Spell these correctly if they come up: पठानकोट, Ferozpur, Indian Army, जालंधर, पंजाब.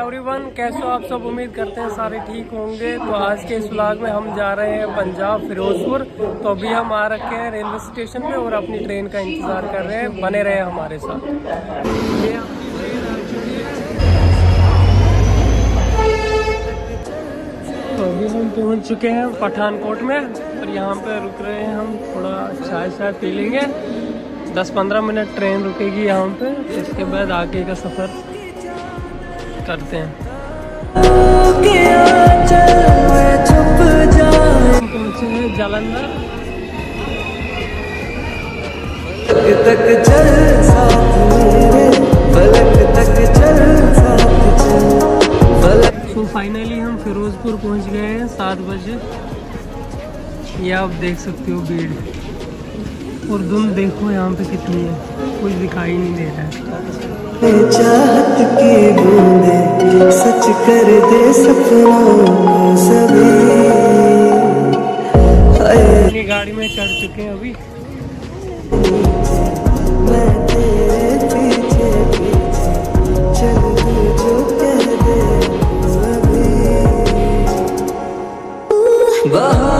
Everyone, कैसे हो आप सब। उम्मीद करते हैं सारे ठीक होंगे। तो आज के इस व्लॉग में हम जा रहे हैं पंजाब फिरोजपुर। तो अभी हम आ रखे हैं रेलवे स्टेशन पे और अपनी ट्रेन का इंतज़ार कर रहे हैं। बने रहे हमारे साथ। ये अपनी ट्रेन आ चुकी है। तो अभी हम पहुंच चुके हैं पठानकोट में और यहाँ पे रुक रहे हैं हम। थोड़ा चाय पी लेंगे। 10-15 मिनट ट्रेन रुकेगी यहाँ पे। इसके बाद आगे का सफ़र करते हैं। हम पहुंचे हैं जालंधर। तो फाइनली हम फिरोजपुर पहुंच गए हैं 7 बजे। ये आप देख सकते हो भीड़ और धुंध देखो यहाँ पे कितनी है, कुछ दिखाई नहीं दे रहा है। चाहत की बूंदे सच कर दे सपनों सभी। गाड़ी में चढ़ चुके हैं अभी। मैं तेरे पीछे पीछे चल जो कह दे अभी। मुझको